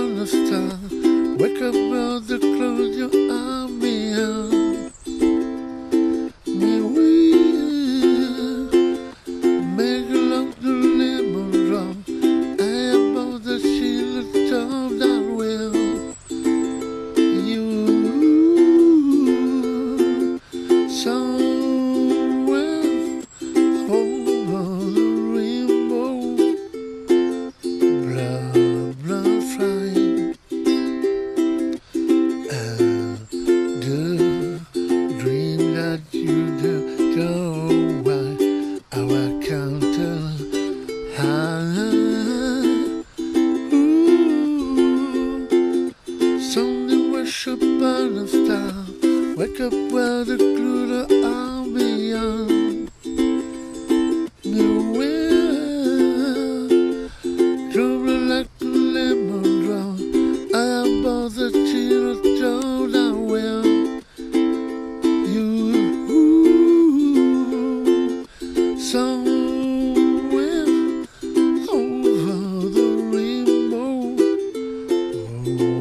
gonna star. Wake up, brother, close your eyes, me will make love to lemon drop. I am about the shield of that will. You somewhere over the rainbow, blood. Something worship on a star. Wake up where the clutter are beyond. Nowhere, trouble like a lemon drop. I am both the tears down I will. You, somewhere over the rainbow. Oh.